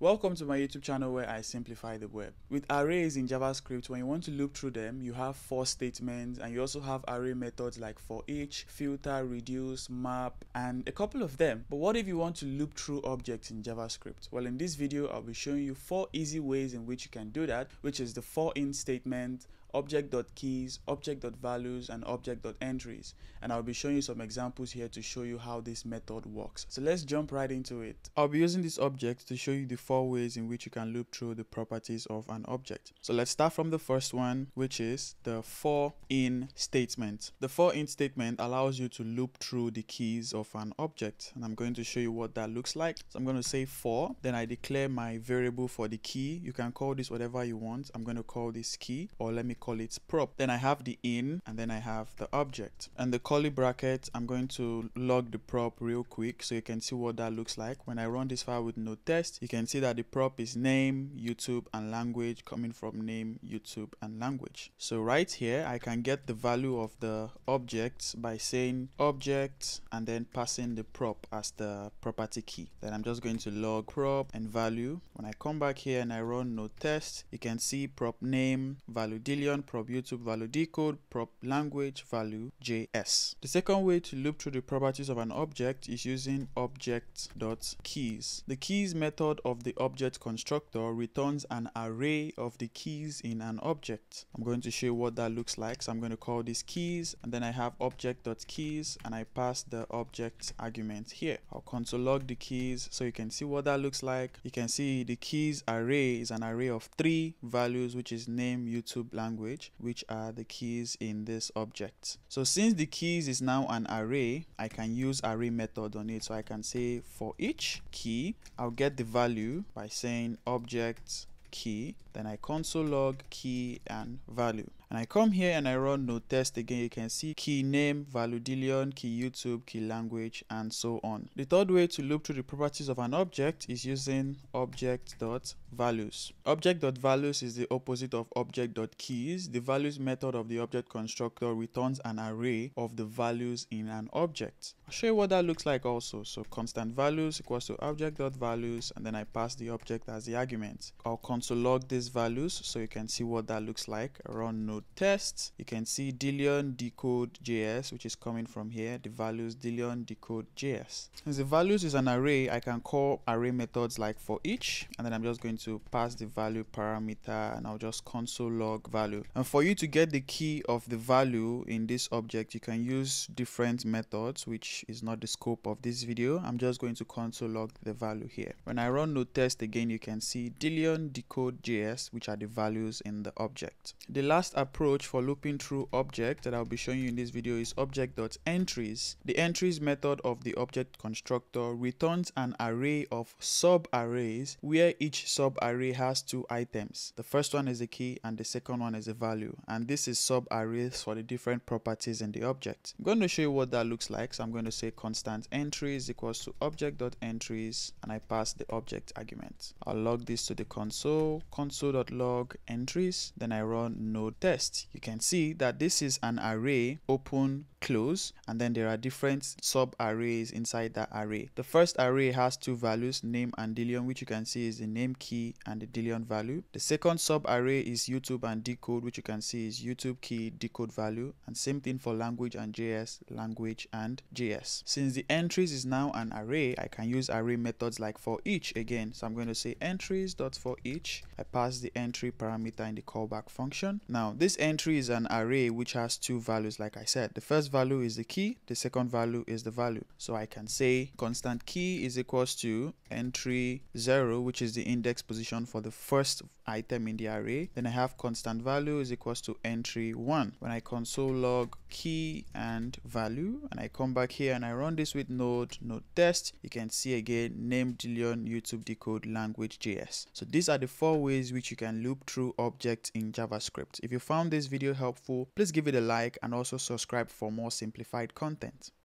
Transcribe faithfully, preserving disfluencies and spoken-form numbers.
Welcome to my YouTube channel where I simplify the web. With arrays in JavaScript, when you want to loop through them, you have for statements and you also have array methods like for each, filter, reduce, map, and a couple of them. But what if you want to loop through objects in JavaScript? Well, in this video, I'll be showing you four easy ways in which you can do that, which is the for in statement, Object.keys, Object.values, and Object.entries. And I'll be showing you some examples here to show you how this method works. So let's jump right into it. I'll be using this object to show you the four ways in which you can loop through the properties of an object. So let's start from the first one, which is the for in statement. The for in statement allows you to loop through the keys of an object. And I'm going to show you what that looks like. So I'm going to say for, then I declare my variable for the key. You can call this whatever you want. I'm going to call this key, or let me call it prop. Then I have the in, and then I have the object. And the curly bracket, I'm going to log the prop real quick so you can see what that looks like. When I run this file with no test, you can see that the prop is name, YouTube, and language, coming from name, YouTube, and language. So right here, I can get the value of the object by saying object and then passing the prop as the property key. Then I'm just going to log prop and value. When I come back here and I run no test, you can see prop name, value Dillion, prop YouTube, value decode, prop language, value J S. The second way to loop through the properties of an object is using object.keys. The keys method of the object constructor returns an array of the keys in an object. I'm going to show you what that looks like. So I'm going to call this keys, and then I have object.keys, and I pass the object argument here. I'll console log the keys so you can see what that looks like. You can see the keys array is an array of three values, which is name, YouTube, language, which are the keys in this object. So since the keys is now an array, I can use array method on it. So I can say for each key, I'll get the value by saying object key, then I console log key and value. And I come here and I run no test again. You can see key name, value Dillion, key YouTube, key language, and so on. The third way to loop through the properties of an object is using object.values. Object.values is the opposite of object.keys. The values method of the object constructor returns an array of the values in an object. I'll show you what that looks like also. So constant values equals to object.values, and then I pass the object as the argument. I'll console log these values so you can see what that looks like. Run no test. You can see Dillion, decode, J S, which is coming from here, the values Dillion, decode, J S. Since the values is an array, I can call array methods like for each, and then I'm just going to pass the value parameter, and I'll just console log value. And for you to get the key of the value in this object, you can use different methods, which is not the scope of this video. I'm just going to console log the value here. When I run no test again, you can see Dillion, decode, J S, which are the values in the object. The last approach for looping through object that I'll be showing you in this video is object.entries. The entries method of the object constructor returns an array of sub-arrays where each sub-array has two items. The first one is a key and the second one is a value. And this is sub-arrays for the different properties in the object. I'm going to show you what that looks like. So I'm going to say constant entries equals to object.entries, and I pass the object argument. I'll log this to the console, console.log entries, then I run node test. You can see that this is an array, open, close, and then there are different sub arrays inside that array. The first array has two values, name and Dillion, which you can see is the name key and the Dillion value. The second sub array is YouTube and decode, which you can see is YouTube key, decode value, and same thing for language and J S, language and J S. Since the entries is now an array, I can use array methods like for each again. So I'm going to say entries dot for each. I pass the entry parameter in the callback function. Now this entry is an array which has two values, like I said. The first value is the key, the second value is the value. So I can say constant key is equals to entry zero, which is the index position for the first item in the array. Then I have constant value is equals to entry one. When I console log key and value, and I come back here and I run this with node, node test, you can see again name, Dillion, YouTube, decode, language, J S. So these are the four ways which you can loop through objects in JavaScript. If you found this video helpful, please give it a like and also subscribe for more simplified content.